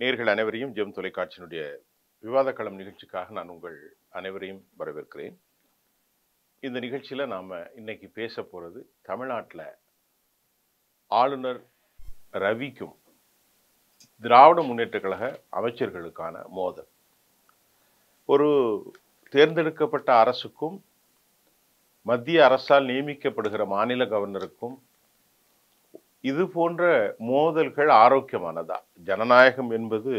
நேயர்கள் அனைவரையும் ஜெம் தொலைக்காட்சியினுடைய விவாத களம் நிகழ்ச்சிக்காக நான் உங்கள் அனைவரையும் வரவேற்கிறேன். இந்த நிகழ்ச்சியில் நாம் இன்னைக்கு பேச போகிறது தமிழ்நாட்டில் ஆளுநர் ரவிக்கும் திராவிட முன்னேற்ற கழக அமைச்சர்களுக்கான மோதல். ஒரு தேர்ந்தெடுக்கப்பட்ட அரசுக்கும் மத்திய அரசால் நியமிக்கப்படுகிற மாநில கவர்னருக்கும் இது போன்ற மோதல்கள் ஆரோக்கியமானதா? ஜனநாயகம் என்பது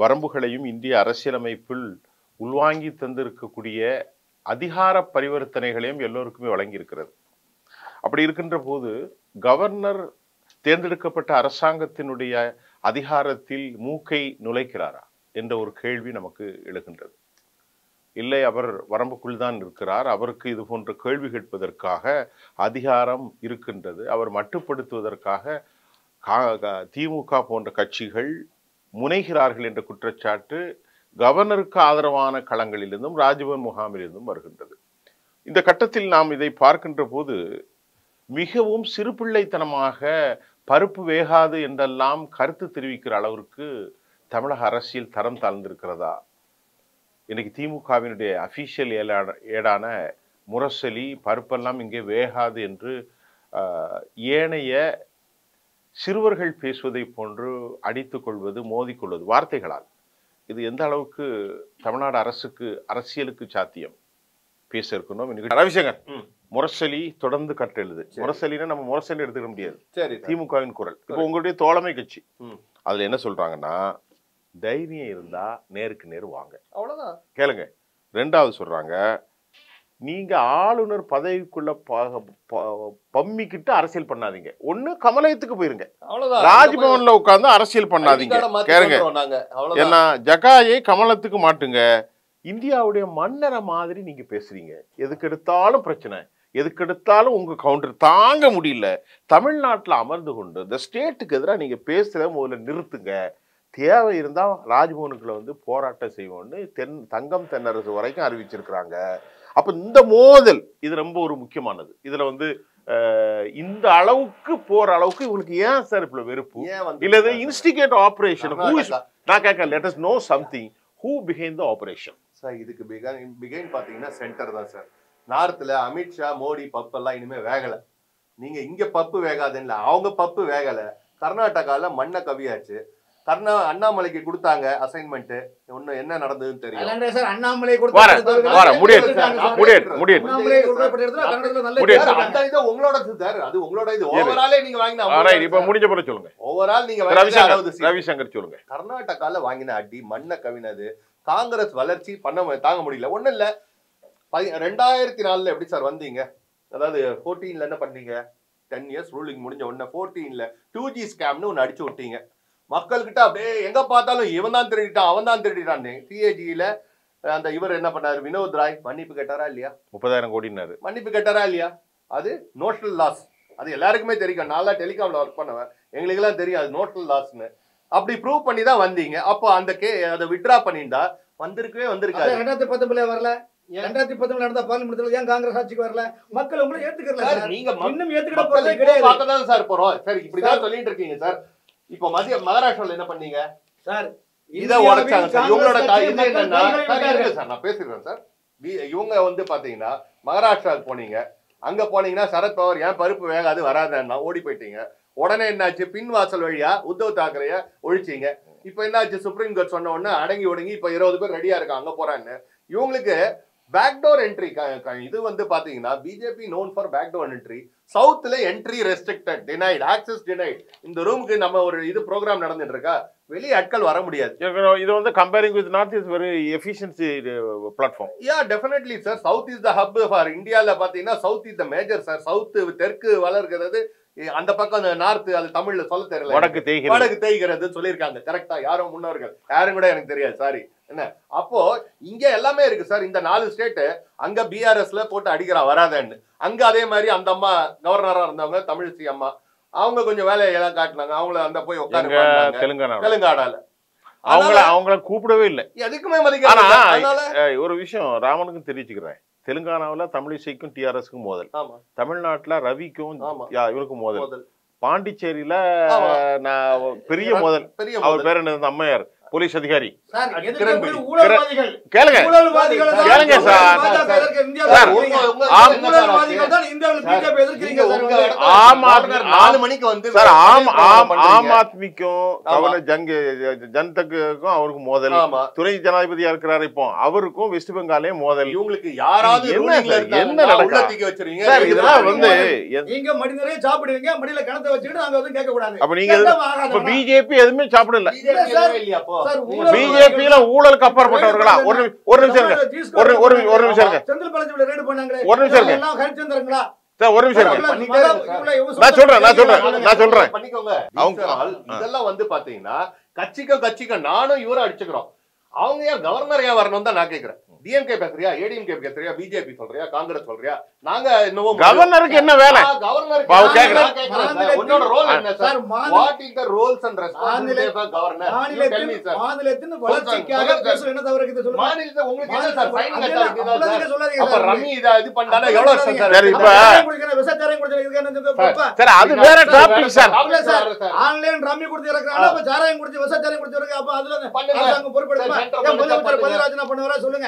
வரம்புகளையும் இந்திய அரசியலமைப்பில் உள்வாங்கி தந்திருக்கக்கூடிய அதிகார பரிவர்த்தனைகளையும் எல்லோருக்குமே வழங்கியிருக்கிறது. அப்படி இருக்கின்ற போது கவர்னர் தேர்ந்தெடுக்கப்பட்ட அரசாங்கத்தினுடைய அதிகாரத்தில் மூக்கை நுழைக்கிறாரா என்ற ஒரு கேள்வி நமக்கு எழுகின்றது. இல்லை, அவர் வரம்புக்குள் தான் இருக்கிறார், அவருக்கு இது போன்ற கேள்வி கேட்பதற்காக அதிகாரம் இருக்கின்றது, அவர் மட்டுப்படுத்துவதற்காக திமுக போன்ற கட்சிகள் முனைகிறார்கள் என்ற குற்றச்சாட்டு கவர்னருக்கு ஆதரவான களங்களிலிருந்தும் ராஜ்பவன் முகாமிலிருந்தும் வருகின்றது. இந்த கட்டத்தில் நாம் இதை பார்க்கின்ற போது மிகவும் சிறுபிள்ளைத்தனமாக பருப்பு வேகாது என்றெல்லாம் கருத்து தெரிவிக்கிற அளவிற்கு தமிழக அரசியல் தரம் தாழ்ந்திருக்கிறதா? இன்றைக்கி திமுகவினுடைய அஃபீஷியல் ஏடான முரசொலி பருப்பெல்லாம் இங்கே வேகாது என்று ஏனைய சிறுவர்கள் பேசுவதை போன்று அடித்து கொள்வது, மோதிக்கொள்வது வார்த்தைகளால் இது எந்த அளவுக்கு தமிழ்நாடு அரசியலுக்கு சாத்தியம் பேச இருக்கணும். இன்னைக்கு ரவிசங்கர் முரசொலி தொடர்ந்து கட்டெழுது. முரசொலினா நம்ம முரசொலி எடுத்துக்க முடியாது, சரி திமுகவின் குரல். இப்போ உங்களுடைய தோழமை கட்சி அதில் என்ன சொல்கிறாங்கன்னா, தைரியம் இருந்தா நேருக்கு நேர் வாங்க, அவ்வளவுதான் கேளுங்க. ரெண்டாவது சொல்றாங்க, நீங்க ஆளுநர் பதவிக்குள்ள பம்மிக்கிட்டு அரசியல் பண்ணாதீங்க, ஒண்ணு கமலயத்துக்கு போயிருங்க, அவ்வளவுதான். ராஜ்பவன்ல உட்கார்ந்து அரசியல் பண்ணாதீங்க, கேளுங்க. ஏன்னா ஜகாயை கமலத்துக்கு மாட்டுங்க. இந்தியாவுடைய மன்னரை மாதிரி நீங்க பேசுறீங்க, எதுக்கு எடுத்தாலும் பிரச்சனை, எதுக்கு எடுத்தாலும் உங்க கவுண்டர் தாங்க முடியல. தமிழ்நாட்டில் அமர்ந்து கொண்டு இந்த ஸ்டேட்டுக்கு எதிராக நீங்க பேசுறத முதல்ல நிறுத்துங்க. தேவை இருந்தால் ராஜ்பவனுக்குள்ள வந்து போராட்டம் செய்வோம்னு தங்கம் தென்னரசு வரைக்கும் அறிவிச்சிருக்கிறாங்க. அப்போ இந்த மோதல் இது ரொம்ப ஒரு முக்கியமானது. இதில் வந்து இந்த அளவுக்கு போற அளவுக்கு இவங்களுக்கு ஏன் சார் இப்போ வெறுப்பு? இல்லை, இன்ஸ்டிகேட் ஆப்ரேஷன் நான் கேட்க, let us know something who behind the operation. Sir இதுக்கு பிஹைண்ட் பார்த்தீங்கன்னா சென்டர் தான் சார். நார்த்தில் அமித்ஷா மோடி பப்பெல்லாம் இனிமேல் வேகலை. நீங்கள் இங்கே பப்பு வேகாதுன்னு, அவங்க பப்பு வேகலை. கர்நாடகாவில் மண்ணை கவியாச்சு. அண்ணாமலைக்கு கொடுத்தாங்க அசைன்மெண்ட், ஒண்ணு என்ன நடந்ததுன்னு தெரியும். கர்நாடகால வாங்கின அடி மண்ண கவினது. காங்கிரஸ் வளர்ச்சி பண்ண தாங்க முடியல. ஒண்ணு இல்ல, 2004 எப்படி சார் வந்தீங்க? அதாவது 14ல என்ன பண்ணீங்க? 10 years ரூலிங் முடிஞ்ச உடனே 14ல 2G ஸ்கேம்னு ஒன்னு அடிச்சு விட்டீங்க. மக்கள்கிட்ட அப்படியே எங்க பார்த்தாலும் இவன் தான் திருடிட்டான், அவன் தான் திருடிட்டான்னு. சிஏஜியில அந்த இவர் என்ன பண்ணாரு, வினோத் ராய் மன்னிப்பு கேட்டாரா இல்லையா? 30,000 கோடினாரு. மன்னிப்பு கேட்டாரா இல்லையா? அது நோஷனல் லாஸ். அது எல்லாருக்குமே தெரியும். நான்லாம் டெலிகாம்ல ஒர்க் பண்ணுவேன், எங்களுக்கெல்லாம் தெரியும் அது நோஷனல் லாஸ்ன்னு. அப்படி ப்ரூவ் பண்ணி தான் வந்தீங்க. அப்போ அந்த அதை வித்ட்ரா பண்ணிட்டா வந்திருக்கவே வந்திருக்காரு. 2019 வரல, 2019 நடந்த பார்லிமெண்ட்ல ஏன் காங்கிரஸ் ஆட்சிக்கு வரல? மக்கள் உங்களை ஏத்துக்கறல. நீங்க இன்னும் ஏத்துக்கிற போறதே கிடையாது. பார்க்க தான் சார் போறோம். சரி, இப்படி தான் சொல்லிட்டு இருக்கீங்க சார். இப்போ மகாராஷ்டிரால என்ன பண்ணீங்க சார்? இதை உடைச்சாங்க. இவங்களோட சார் நான் பேசுறேன் சார். இவங்க வந்து பாத்தீங்கன்னா மகாராஷ்டிராவுக்கு போனீங்க, அங்க போனீங்கன்னா சரத்பவர் ஏன் பருப்பு வேகாது வராதன்னா ஓடி போயிட்டீங்க. உடனே என்னாச்சு? பின்வாசல் வழியா உத்தவ் தாக்கரைய ஒழிச்சிங்க. இப்ப என்னாச்சு? சுப்ரீம் கோர்ட் சொன்ன உடனே அடங்கி ஒடுங்கி இப்ப 20 பேர் ரெடியா இருக்காங்க, அங்க போறான்னு. இவங்களுக்கு பேக்டோர் என்ட்ரி இது வந்து பாத்தீங்கன்னா BJP known for backdoor entry. சவுத்ல entry restricted, denied, access denied. இந்த ரூமுக்கு நம்ம ஒரு இது ப்ரோக்ராம் நடந்துட்டு இருக்கா, வெளியே ஆட்கள் வர முடியாது. இது வந்து comparing with north is very efficiency platform. Yeah definitely sir. South is the hub for இந்தியால பாத்தீங்கன்னா. South is the major sir. South தெற்கு வளர்கிறது, அந்த பக்கம் நார்த் அது தமிழ்ல சொல்ல தெரியல, வடக்கு தேய்கிறது சொல்லியிருக்காங்க. கரெக்டா? யாரும் முன்னோர்கள் யாரும் கூட எனக்கு தெரியாது, சாரி. என்ன அப்போ இங்க எல்லாமே இருக்கு சார். இந்த 4 ஸ்டேட்டு அங்க பிஆர்எஸ்ல போட்டு அடிக்கிறா வராதன்னு. அங்க அதே மாதிரி அந்த அம்மா கவர்னரா இருந்தவங்க தமிழ்ச்சி அம்மா, அவங்க கொஞ்சம் வேலையெல்லாம் காட்டினாங்க. அவங்கள அந்த போய் உட்காந்து தெலுங்கானால அவங்கள கூப்பிடவே இல்லை, எதுக்குமே மதிக்க. ஒரு விஷயம் ராமனுக்கும் தெரிவிச்சுக்கிறேன். தெலுங்கானாவில் தமிழிசைக்கும் டிஆர்எஸ்க்கும் மோதல், தமிழ்நாட்டில் ரவிக்கும் இவருக்கும் மோதல். பாண்டிச்சேரியில நான் பெரிய முதல் அவர் பேர் என்ன அம்மையார் போலீஸ் அதிகாரி கேளுங்க கேளுங்க சார். ஆம் ஆத்மிக்கும் ஜனதக்கும் அவருக்கு மோதல், துணை ஜனாதிபதியா இருக்கிறார் இப்போ அவருக்கும் வெஸ்ட் பெங்காலே மோதல். இவங்களுக்கு யாராவது என்ன நடக்குது? பிஜேபி எதுவுமே சாப்பிடல. BJP ஊழலுக்கு அப்பாற்பட்டவர்களா? ஒரு நிமிஷம் இதெல்லாம் வந்து பாத்தீங்கன்னா கட்சிக்கு நானும் இவரும் அடிச்சுக்கிறோம். அவங்க யார் கவர்னர் ஏன் வரணும் தான் நான் கேட்கிறேன். DMK பேசுறியா, ADMK பேசுறியா, BJP சொல்றியா, காங்கிரஸ் சொல்றியா? நாங்க இன்னும் கவர்னருக்கு என்ன வேலை? கவர்னருக்கு உன்னோட ரோல் என்ன sir? What is the roles and responsibilities of governor? மாநிலத்தின் வளர்ச்சிக்காக பேச என்ன தவறு இருக்கு சொல்லுங்க. மாநிலத்துல உங்களுக்கு என்ன சார் ஃபைன் கட்டறதுக்கு சொல்லாதீங்க. அப்ப ரமி இத இது பண்ணால எவ்வளவு வருஷம் சார்? இப்ப விசாச்சாரம் குடிச்ச இதுக்கு என்ன சார்? அது வேற டாபிக் சார். ஆன்லைன் ரமி குடிச்சு இறக்குறானே, அப்ப சாராயம் குடிச்சு விசாச்சாரம் குடிச்சு இறக்கு, அப்ப அதுல அரசாங்கம் பொறுப்பெடுமா? முதல்வர் பதவிராஜினா பண்ணுவாரா சொல்லுங்க.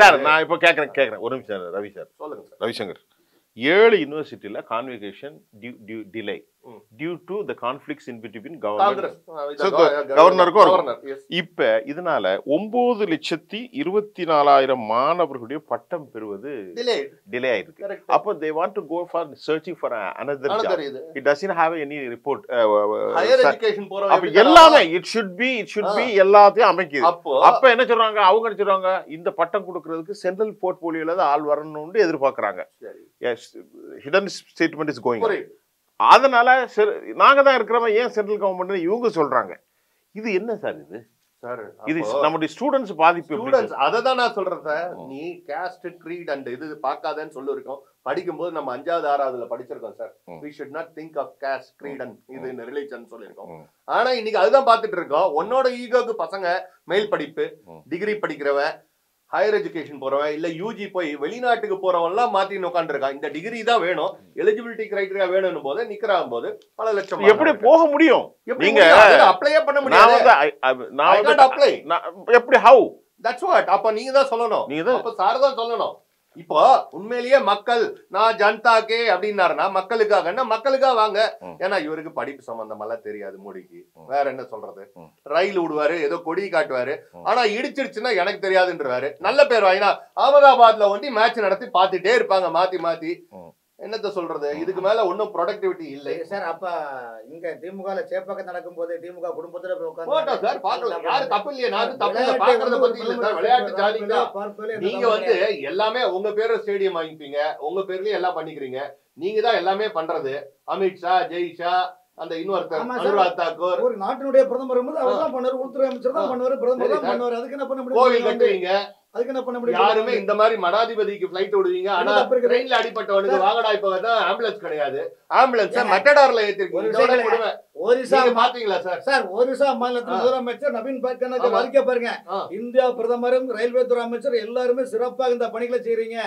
சார் நான் இப்ப கேக்குறேன் ஒரு நிமிஷம் ரவி சார் சொல்லுங்க. ரவிசங்கர், 7 யூனிவர்சிட்டியில convocation delay due to the conflicts in between governor கவர்னருக்கும். இப்ப இதனால 9,24,000 மாணவர்களுடைய பட்டம் பெறுவது டிலே ஆயிருக்கு. அப்ப they want to go for searching for another job. It doesn't have any report. Higher education போறவங்க அப்ப எல்லாமே it should be எல்லாத்தையும் அமைக்குது. அப்ப என்ன சொல்றாங்க? அவங்க சொல்றாங்க இந்த பட்டம் கொடுக்கிறதுக்கு சென்ட்ரல் போர்ட்ஃபோலியோல தான் ஆள் வரணும்னு எதிர்பார்க்கறாங்க. Yes, hidden statement is going. அதனால நாங்க தான் இருக்கிறோம் ஏன் சென்ட்ரல் கவர்மெண்ட் இவங்க சொல்றாங்க. இது என்ன சார்? இது சார் இது நம்மளுடைய ஸ்டூடெண்ட்ஸ் பாதிப்பு. ஸ்டூடெண்ட்ஸ் அதை தான் நான் சொல்றேன் சார். நீ கேஸ்ட் க்ரீட் அண்ட் இது பார்க்காதேன்னு சொல்லியிருக்கோம். படிக்கும்போது நம்ம 5வது 6வதுல படிச்சிருக்கோம் sir. We should not think of caste, creed and இது ரிலிஜன் சொல்லியிருக்கோம். ஆனா இன்னைக்கு அதுதான் பார்த்துட்டு இருக்கோம். உன்னோட ஈகோக்கு பசங்க மேல் படிப்பு, டிகிரி படிக்கிறவன், ஹையர் எஜுகேஷன் போறவன், இல்ல யூஜி போய் வெளிநாட்டுக்கு போறவன்லாம் மாத்தி உட்காந்துருக்கான். இந்த டிகிரி தான் வேணும், எலிஜிபிலிட்டி கிரைடீரியா வேணும்னு போது நிக்கிறான். போது பல லட்சம் எப்படி போக முடியும்? நீங்க அப்ளையே பண்ண முடியாது. நீங்க தான் சொல்லணும், நீங்க சார் தான் சொல்லணும். இப்போ உண்மையிலேயே மக்கள் நான் ஜனதாக்கே அப்படின்னாருன்னா மக்களுக்காகன்னா மக்களுக்காக வாங்க. ஏன்னா இவருக்கு படிப்பு சம்பந்தமெல்லாம் தெரியாது மோடிக்கு. வேற என்ன சொல்றது? ரயில் விடுவாரு, ஏதோ கொடி காட்டுவாரு, ஆனா இடிச்சிருச்சுன்னா எனக்கு தெரியாதுன்றவாரு. நல்ல பேர் வாங்கினா அகமதாபாத்ல ஒண்டி மேட்ச் நடத்தி பார்த்துட்டே இருப்பாங்க மாத்தி மாத்தி. என்னத்த சொல்றது? இதுக்கு மேல ஒன்னும் ப்ரொடக்டிவிட்டி இல்லை சார். அப்ப இங்க திமுக சேப்பாக்க நடக்கும் போது திமுக குடும்பத்துல நீங்க வந்து எல்லாமே உங்க பேரு ஸ்டேடியம் வாங்கிப்பீங்க, உங்க பேர்லயும் எல்லாம் பண்ணிக்கிறீங்க. நீங்க தான் எல்லாமே பண்றது. அமித்ஷா, ஜெய்ஷா, அந்த இன்னொருத்தர் ஒரு நாட்டினுடைய பிரதமர் உள்துறை அமைச்சர் தான் பண்ணுவாரு, பிரதமர் தான் பண்ணுவாரு. அதுக்கு என்ன பண்ண முடியும்? அதுக்கு என்ன பண்ண முடியும்? யாருமே இந்த மாதிரி மடாதிபதிக்கு பிளைட் விடுவீங்க, ஆனா ட்ரெயின்ல அடிபட்டவனுக்கு வாகடா இப்பதான் ஆம்புலன்ஸ் கிடையாது. ஆம்புலன்ஸ் மெட்டடார்ல ஏத்திருக்கீங்க. ஒரிசா பாத்தீங்களா சார்? சார் ஒரிசா மாநிலத்தின் முதலமைச்சர் நவீன் பட்நாயக் அறிக்கை பாருங்க. இந்தியா பிரதமரும் ரயில்வே துறை அமைச்சர் எல்லாருமே சிறப்பாக இந்த பணிகளை செய்யறாங்க.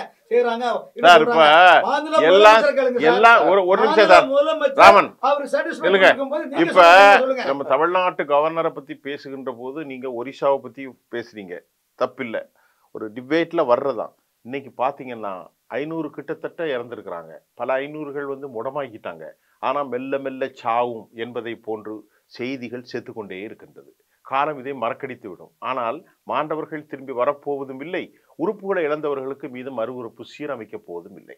ஒரு நிமிஷம். இப்ப நம்ம தமிழ்நாட்டு கவர்னரை பத்தி பேசுகின்ற போது நீங்க ஒரிசாவை பத்தி பேசுறீங்க, தப்பில்லை. ஒரு டிபேட்ல வர்றதான். இன்னைக்கு பாத்தீங்கன்னா 500 கிட்டத்தட்ட இறந்துருக்கிறாங்க, பல 500கள் வந்து முடமாக்கிட்டாங்க. ஆனா மெல்ல மெல்ல சாவும் என்பதை போன்று செய்திகள் செத்துக்கொண்டே இருக்கின்றது. காலம் இதை மறக்கடித்து விடும். ஆனால் மாண்டவர்கள் திரும்பி வரப்போவதும் இல்லை, உறுப்புகளை இழந்தவர்களுக்கு மீதும் மறுஉறுப்பு சீரமைக்க போவதும் இல்லை.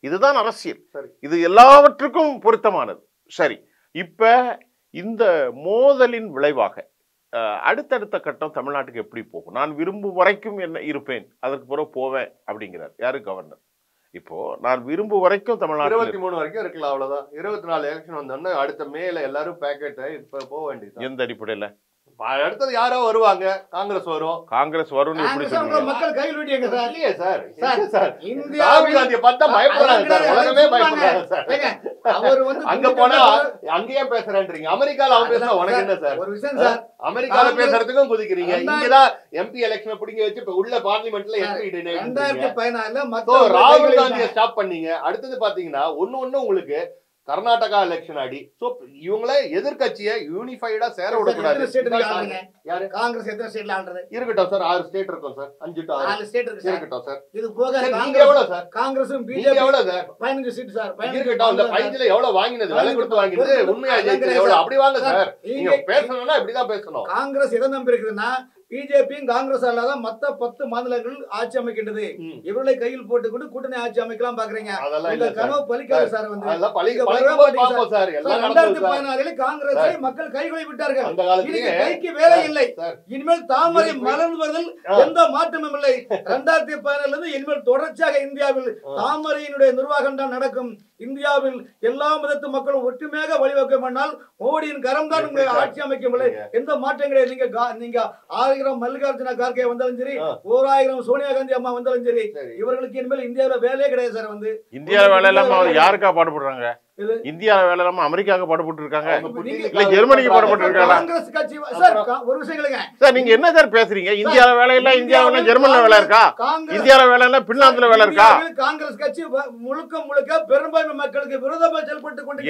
இதுதான் அரசியல். இது எல்லாவற்றுக்கும் பொருத்தமானது. சரி, இப்ப இந்த மோதலின் விளைவாக அடுத்தடுத்த கட்டம் தமிழ்நாட்டுக்கு எப்படி போகும்? நான் விரும்பும் வரைக்கும் என்ன இருப்பேன், அதற்கு பிறகு போவேன் அப்படிங்கிறார் யாரு? கவர்னர். இப்போ நான் விரும்பும் வரைக்கும் தமிழ்நாடு 23 வரைக்கும் இருக்கலாம், அவ்வளவுதான். 24 எலெக்ஷன் வந்தோன்னா அடுத்த மேல எல்லாரும் பேக்கெட்டை இப்ப போக வேண்டியது. எந்த அடிப்படையில? அடுத்தது யாரோ வருவாங்க, காங்கிரஸ் வரும். காங்கிரஸ் வரும் மக்கள் கையில் விடுங்க சார். இல்லையே சார் சார் இந்தியா பார்த்தா பயப்படுறாங்க சார், உலகமே பயப்படுறாங்க சார். அவர் வந்து அங்க போனா அங்கேயே பேசுறேன்றீங்க, அமெரிக்கால அவன் பேசுனா உனக்கு என்ன சார்? ஒரு விஷயம் சார், அமெரிக்கால பேசுறதுக்கும் குதிக்கிறீங்க. இங்கதான் எம்பி எலெக்ஷனை பிடிங்க வச்சு இப்ப உள்ள பார்லிமெண்ட்ல MP 2014 ராகுல் காந்தியை ஸ்டாப் பண்ணீங்க. அடுத்தது பாத்தீங்கன்னா ஒன்னு ஒண்ணு உங்களுக்கு Karnataka election ID. So, Yungla, Yezerkachi, unified a Sarah Congress, sir. Our state recorder, Anjita, state recorder. Congress and BJP, find the seats are Congress BJP and Congress are Mata Patu Mandalagul, Archamak in the day. You would like Kail put a good Archamikam Bagranga. I love Palika. Congress, Makal Kaiway Vitarga. You will Tamari Malanwell and the Matamamale, Randa the Panel, you will Toracha, India will Tamari in Nurakanda Nadakum, India will Yelam Matamakal, Utimaga, Valiokamanal, Modi in Karamdan, Archamakimale, in the Matanga. Malgarjana Garke Vandalanjiri, Oragram, Sonia Gandhi, Mandalanjiri. You were looking in India, a Valley Grazer on the India Valama, Yarka Potapuranga, India Valama, America Potapuranga, like Germany Potapuranga. Sending another passing India Valala, India, German Valarka, India Valala, Finland Valarka, Congress Kachi, Muluka Mulaka, Perumba Makal, Buruda Bajal put the Congress.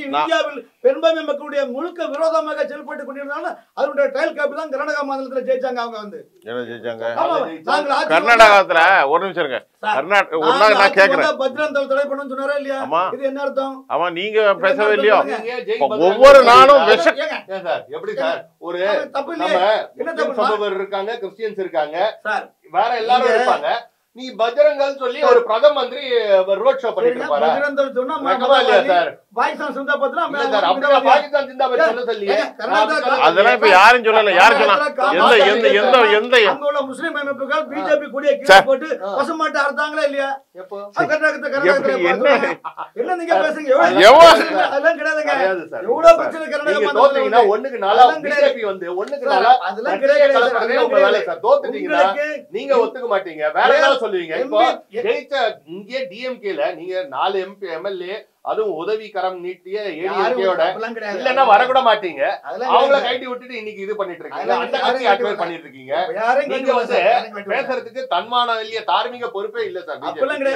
India will Penba Makudia, Mulka, Rosa Maga, Chelput, I would tell Kapitan Granada Mandra Janga. Granada, what is it? Not Patran, the Telephone to Norelia, the Nardon, Amaniga, Pesavilia, over Nano, yes, every time. Or a Christian Sirkanga, sir, where I love நீ பஜ்ரங்கல் சொல்லி ஒரு பிரதம மந்திரி road show பண்ணிட்டு இருக்காரு. பஜ்ரங்கல் சொன்னா மகவாலியா sir. Pakistan சிந்தா Patra sir அப்படியே பாகிஸ்தான் சிந்தா பத்தி சொல்ல சொல்லியே. அதெல்லாம் இப்ப யாரும் சொல்லல. யார் சொன்னா? எந்த அங்க உள்ள முஸ்லிம் அமைப்புகள் பிஜேபி கூடிய கீழ போட்டு பசுமாட்ட அர்த்தாங்களா இல்லையா? எப்போ? கர்நாடகத்துல என்ன நீங்க பேசுங்க? அதெல்லாம் கிடையாதுங்க. எவ்வளவு பிரச்சனை கர்நாடகத்துல தோத்துட்டீங்கன்னா 1-4 பிஜேபி வந்து 1-4 அதெல்லாம் கிடையாது. உங்க வேலை சார். தோத்துட்டீங்கன்னா நீங்க ஒத்துக்க மாட்டீங்க. வேற சொல்லுவீங்க இப்போ ஜெயிச்ச இங்க DMK ல நீங்க 4 MP MLA அதுவும் உதவி கரம் நீட்டிய ஏடியோட இல்லன்னா வர கூட மாட்டீங்க அவங்கள கைட்டி விட்டுட்டு இன்னைக்கு இது பண்ணிட்டு இருக்கீங்க அந்த கட்சி ஆட்வேர் பண்ணிட்டு இருக்கீங்க நீங்க வந்து பேசறதுக்கு தன்மானம் இல்ல தார்மீக பொறுப்பே இல்ல சார் அப்பளங்க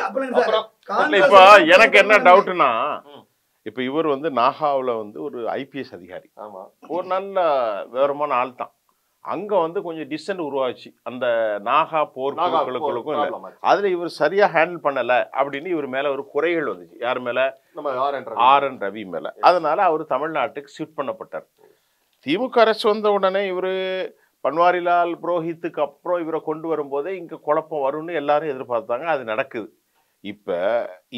இப்போ எனக்கு என்ன டவுட்னா இப்போ இவர் வந்து நாகாவல வந்து ஒரு ஐபிஎஸ் அதிகாரி ஆமா ஒரு நல்ல வேறமான ஆள் தான் அங்க வந்து கொஞ்சம் டிஸ்டன்ட் உருவாச்சு அந்த நாகா போர்களுக்கும் இல்ல அதுல இவர் சரியா ஹேண்டில் பண்ணல அப்படினு இவர் மேல ஒரு குறைகள் வந்துச்சு யார் மேல நம்ம ஆர்.என். ரவி மேல அதனால அவர் தமிழ்நாட்டுக்கு ஷிஃப்ட் பண்ணப்பட்டார் திமுக அரசு வந்த உடனே இவர் பன்வாரிலால் புரோஹித்துக்கு அப்புறம் இவரை கொண்டு வரும்போது இங்க குழப்பம் வரும்னு எல்லாரும் எதிர்பார்த்தாங்க அது நடக்குது இப்ப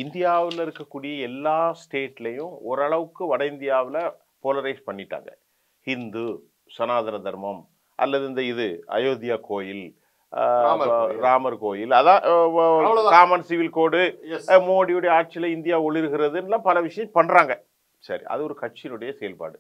இந்தியாவுல இருக்கக்கூடிய எல்லா ஸ்டேட்லயும் ஓரளவுக்கு வட இந்தியாவுல போலரைஸ் பண்ணிட்டாங்க ஹிந்து சனாதன தர்மம் அல்லது இந்த இது அயோத்தியா கோயில் ராமர் கோயில் அதான் காமன் சிவில் கோடு மோடியுடைய ஆட்சியில இந்தியா ஒளிர்கிறதுன்னு பல விஷயம் பண்றாங்க சரி அது ஒரு கட்சியினுடைய செயல்பாடு